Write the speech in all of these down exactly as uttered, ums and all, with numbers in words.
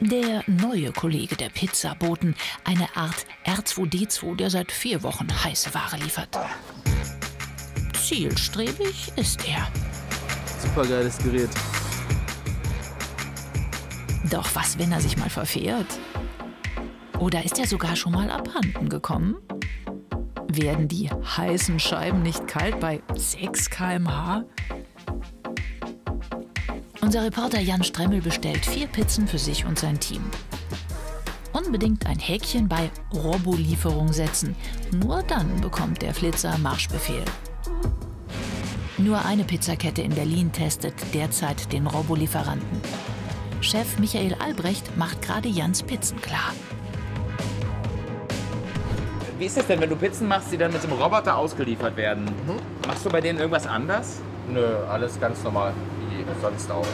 Der neue Kollege der Pizzaboten, eine Art R zwei D zwei, der seit vier Wochen heiße Ware liefert. Zielstrebig ist er. Supergeiles Gerät. Doch was, wenn er sich mal verfährt? Oder ist er sogar schon mal abhanden gekommen? Werden die heißen Scheiben nicht kalt bei sechs Kilometer pro Stunde? Unser Reporter Jan Stremmel bestellt vier Pizzen für sich und sein Team. Unbedingt ein Häkchen bei Robolieferung setzen. Nur dann bekommt der Flitzer Marschbefehl. Nur eine Pizzakette in Berlin testet derzeit den Robolieferanten. Chef Michael Albrecht macht gerade Jans Pizzen klar. Wie ist es denn, wenn du Pizzen machst, die dann mit dem Roboter ausgeliefert werden? Mhm. Machst du bei denen irgendwas anders? Nö, alles ganz normal, wie sonst auch.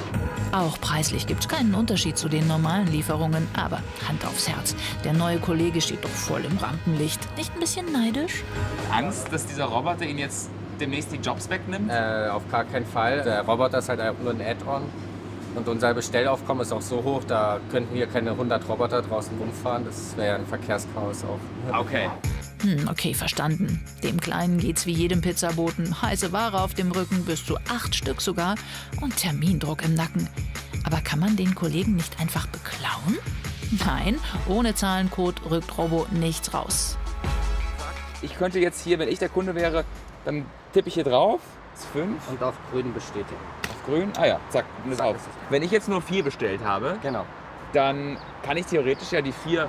Auch preislich gibt es keinen Unterschied zu den normalen Lieferungen, aber Hand aufs Herz, der neue Kollege steht doch voll im Rampenlicht. Nicht ein bisschen neidisch? Angst, dass dieser Roboter ihn jetzt demnächst die Jobs wegnimmt? Äh, auf gar keinen Fall. Der Roboter ist halt nur ein Add-on. Und unser Bestellaufkommen ist auch so hoch, da könnten hier keine hundert Roboter draußen rumfahren. Das wäre ja ein Verkehrschaos auch. Okay. Hm, okay, verstanden. Dem Kleinen geht's wie jedem Pizzaboten. Heiße Ware auf dem Rücken, bis zu acht Stück sogar und Termindruck im Nacken. Aber kann man den Kollegen nicht einfach beklauen? Nein, ohne Zahlencode rückt Robo nichts raus. Ich könnte jetzt hier, wenn ich der Kunde wäre, dann tippe ich hier drauf. fünf und auf grün bestätigen. Grün, ah ja, zack, das auf. Wenn ich jetzt nur vier bestellt habe, genau, dann kann ich theoretisch ja die vier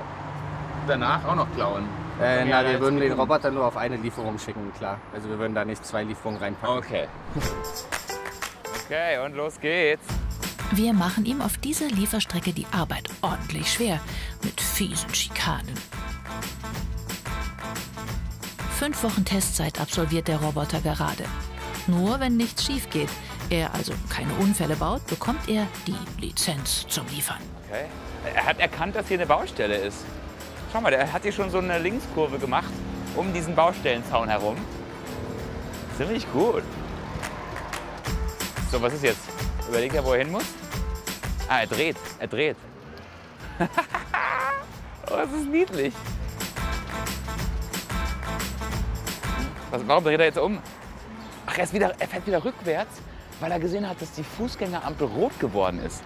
danach auch noch klauen. Äh, na, wir würden den Roboter nur auf eine Lieferung schicken, klar. Also wir würden da nicht zwei Lieferungen reinpacken. Okay. Okay, und los geht's. Wir machen ihm auf dieser Lieferstrecke die Arbeit ordentlich schwer, mit fiesen Schikanen. Fünf Wochen Testzeit absolviert der Roboter gerade. Nur wenn nichts schief geht, er also keine Unfälle baut, bekommt er die Lizenz zum Liefern. Okay. Er hat erkannt, dass hier eine Baustelle ist. Schau mal, der hat hier schon so eine Linkskurve gemacht um diesen Baustellenzaun herum. Ziemlich gut. So, was ist jetzt? Überlegt er, wo er hin muss? Ah, er dreht, er dreht. Oh, das ist niedlich. Was, warum dreht er jetzt um? Ach, er, ist wieder, er fährt wieder rückwärts, weil er gesehen hat, dass die Fußgängerampel rot geworden ist.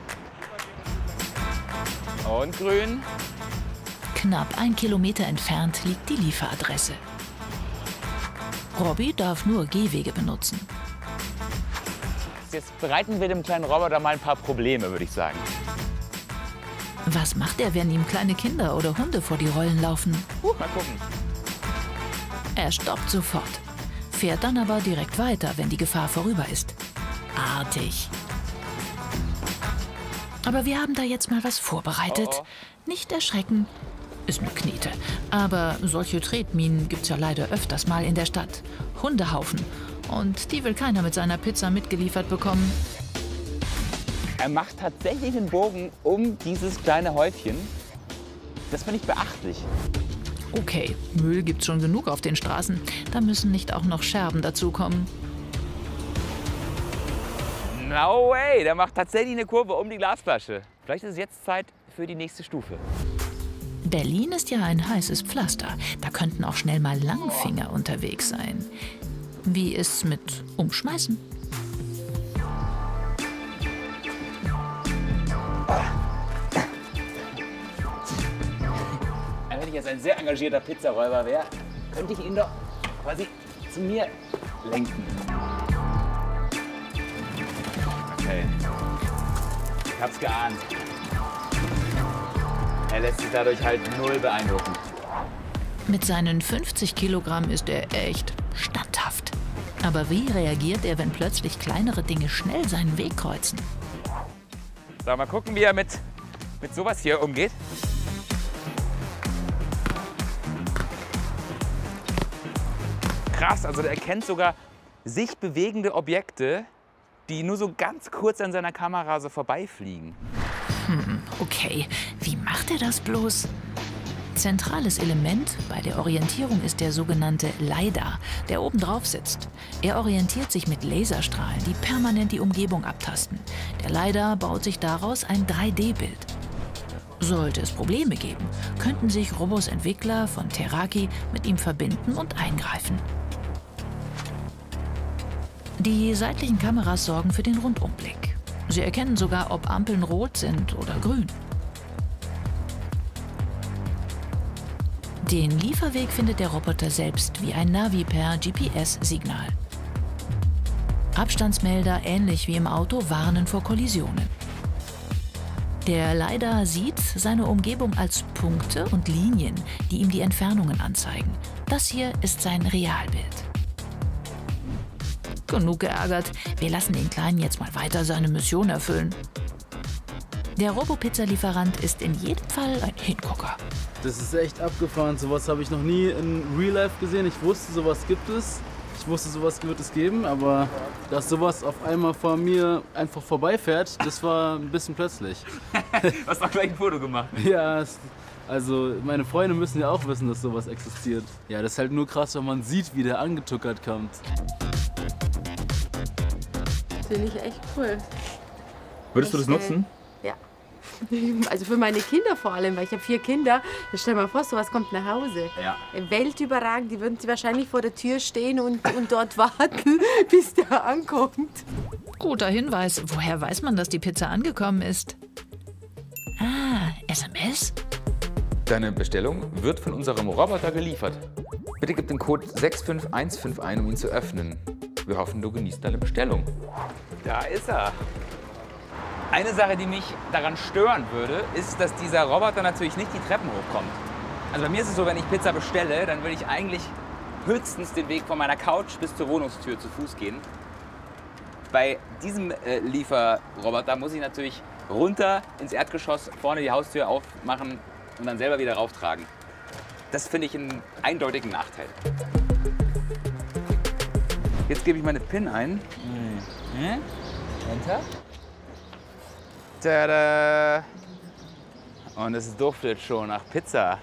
Und grün. Knapp ein Kilometer entfernt liegt die Lieferadresse. Robby darf nur Gehwege benutzen. Jetzt bereiten wir dem kleinen Roboter mal ein paar Probleme, würde ich sagen. Was macht er, wenn ihm kleine Kinder oder Hunde vor die Rollen laufen? Uh, mal gucken. Er stoppt sofort, fährt dann aber direkt weiter, wenn die Gefahr vorüber ist. Artig. Aber wir haben da jetzt mal was vorbereitet. Oh oh. Nicht erschrecken, ist nur Knete. Aber solche Tretminen gibt's ja leider öfters mal in der Stadt. Hundehaufen. Und die will keiner mit seiner Pizza mitgeliefert bekommen. Er macht tatsächlich einen Bogen um dieses kleine Häufchen. Das finde ich beachtlich. Okay, Müll gibt's schon genug auf den Straßen. Da müssen nicht auch noch Scherben dazukommen. No way, der macht tatsächlich eine Kurve um die Glasflasche. Vielleicht ist es jetzt Zeit für die nächste Stufe. Berlin ist ja ein heißes Pflaster. Da könnten auch schnell mal Langfinger oh. unterwegs sein. Wie ist's mit Umschmeißen? Wenn ich jetzt ein sehr engagierter Pizzaräuber wäre, könnte ich ihn doch quasi zu mir lenken. Okay. Ich hab's geahnt. Er lässt sich dadurch halt null beeindrucken. Mit seinen fünfzig Kilogramm ist er echt standhaft. Aber wie reagiert er, wenn plötzlich kleinere Dinge schnell seinen Weg kreuzen? So, mal gucken, wie er mit, mit sowas hier umgeht. Krass, also der erkennt sogar sich bewegende Objekte, die nur so ganz kurz an seiner Kamera so vorbeifliegen. Hm, okay. Wie macht er das bloß? Zentrales Element bei der Orientierung ist der sogenannte LiDAR, der oben drauf sitzt. Er orientiert sich mit Laserstrahlen, die permanent die Umgebung abtasten. Der LiDAR baut sich daraus ein drei D-Bild. Sollte es Probleme geben, könnten sich Robos Entwickler von Teraki mit ihm verbinden und eingreifen. Die seitlichen Kameras sorgen für den Rundumblick. Sie erkennen sogar, ob Ampeln rot sind oder grün. Den Lieferweg findet der Roboter selbst wie ein Navi per G P S-Signal. Abstandsmelder, ähnlich wie im Auto, warnen vor Kollisionen. Der LiDAR sieht seine Umgebung als Punkte und Linien, die ihm die Entfernungen anzeigen. Das hier ist sein Realbild. Genug geärgert, wir lassen den Kleinen jetzt mal weiter seine Mission erfüllen. Der Robo-Pizza-Lieferant ist in jedem Fall ein Hingucker. Das ist echt abgefahren, sowas habe ich noch nie in Real Life gesehen. Ich wusste, sowas gibt es. Ich wusste, sowas wird es geben, aber dass sowas auf einmal vor mir einfach vorbeifährt, das war ein bisschen plötzlich. Du hast doch gleich ein Foto gemacht. Ja, also meine Freunde müssen ja auch wissen, dass sowas existiert. Ja, das ist halt nur krass, wenn man sieht, wie der angetuckert kommt. Finde ich echt cool. Würdest du das nutzen? Ja. Also für meine Kinder vor allem, weil ich habe vier Kinder. Stell dir mal vor, sowas kommt nach Hause. Ja. Weltüberragend, die würden sie wahrscheinlich vor der Tür stehen und, und dort warten, bis der ankommt. Guter Hinweis. Woher weiß man, dass die Pizza angekommen ist? Ah, S M S? Deine Bestellung wird von unserem Roboter geliefert. Bitte gib den Code sechs fünf eins fünf ein, um ihn zu öffnen. Wir hoffen, du genießt deine Bestellung. Da ist er. Eine Sache, die mich daran stören würde, ist, dass dieser Roboter natürlich nicht die Treppen hochkommt. Also bei mir ist es so, wenn ich Pizza bestelle, dann will ich eigentlich höchstens den Weg von meiner Couch bis zur Wohnungstür zu Fuß gehen. Bei diesem äh, Lieferroboter muss ich natürlich runter ins Erdgeschoss, vorne die Haustür aufmachen und dann selber wieder rauftragen. Das finde ich einen eindeutigen Nachteil. Jetzt gebe ich meine PIN ein. Mhm. Hm? Enter. Tada! Und es duftet schon nach Pizza.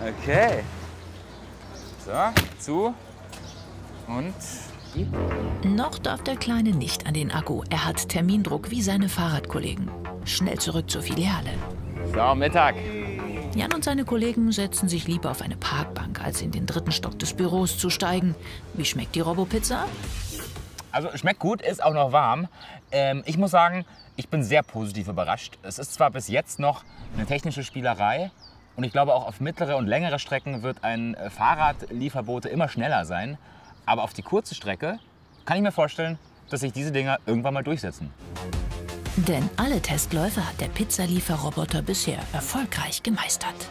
Okay. So, zu und noch darf der Kleine nicht an den Akku. Er hat Termindruck wie seine Fahrradkollegen. Schnell zurück zur Filiale. So, Mittag. Jan und seine Kollegen setzen sich lieber auf eine Parkbank, als in den dritten Stock des Büros zu steigen. Wie schmeckt die Robo-Pizza? Also schmeckt gut, ist auch noch warm. Ähm, ich muss sagen, ich bin sehr positiv überrascht. Es ist zwar bis jetzt noch eine technische Spielerei und ich glaube auch auf mittlere und längere Strecken wird ein Fahrradlieferbote immer schneller sein. Aber auf die kurze Strecke kann ich mir vorstellen, dass sich diese Dinger irgendwann mal durchsetzen. Denn alle Testläufe hat der Pizzalieferroboter bisher erfolgreich gemeistert.